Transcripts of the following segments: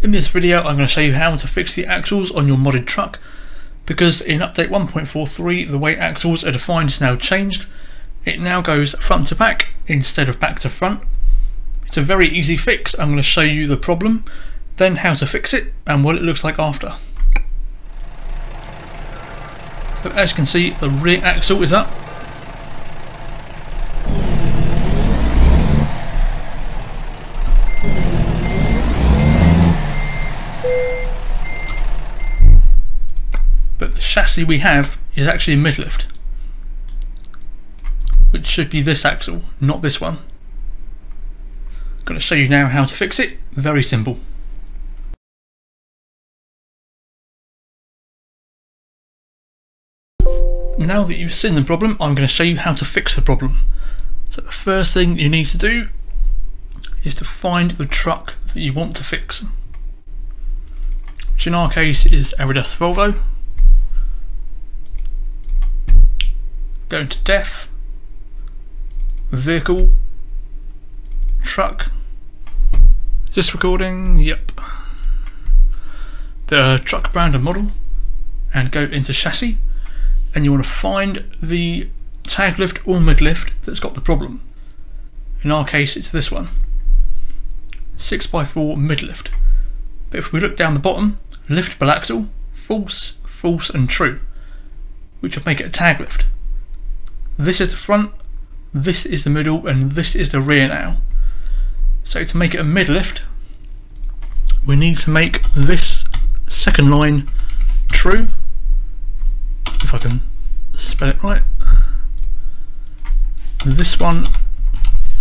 In this video I'm going to show you how to fix the axles on your modded truck, because in update 1.43 the way axles are defined is now changed. It now goes front to back instead of back to front. It's a very easy fix. I'm going to show you the problem, then how to fix it and what it looks like after. So as you can see, the rear axle is up. But the chassis we have is actually midlift, which should be this axle, not this one. I'm going to show you now how to fix it. Very simple. Now that you've seen the problem, I'm going to show you how to fix the problem. So the first thing you need to do is to find the truck that you want to fix, which in our case is Aridus Volvo. Go to Def, Vehicle, Truck. Is this recording? Yep. The truck brand and model, and go into Chassis, and you want to find the Taglift or Midlift that's got the problem. In our case it's this one, 6x4 Midlift. But if we look down the bottom, liftable axle, false, false and true, which would make it a Taglift. This is the front, this is the middle, and this is the rear now. So to make it a midlift, we need to make this second line true, if I can spell it right. This one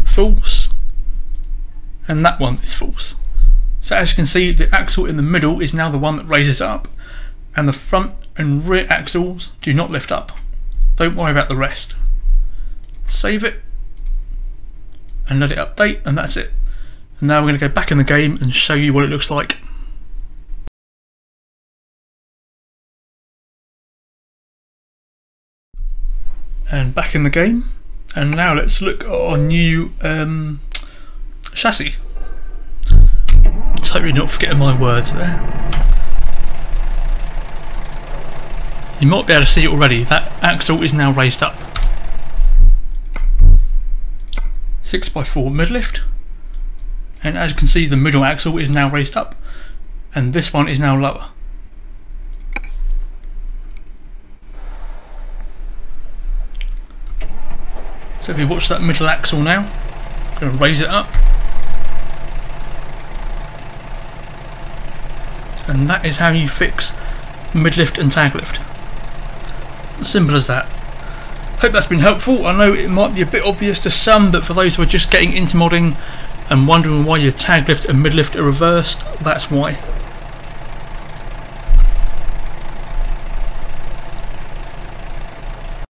false, and that one is false. So as you can see, the axle in the middle is now the one that raises up, and the front and rear axles do not lift up. Don't worry about the rest. Save it and let it update, and that's it. And now we're going to go back in the game and show you what it looks like. And back in the game, and now let's look at our new chassis. Totally not forgetting my words there. You might be able to see it already, that axle is now raised up. 6x4 midlift, and as you can see the middle axle is now raised up, and this one is now lower. So if you watch that middle axle now, I'm going to raise it up, and that is how you fix midlift and taglift. Simple as that. Hope that's been helpful. I know it might be a bit obvious to some, but for those who are just getting into modding and wondering why your taglift and midlift are reversed, that's why.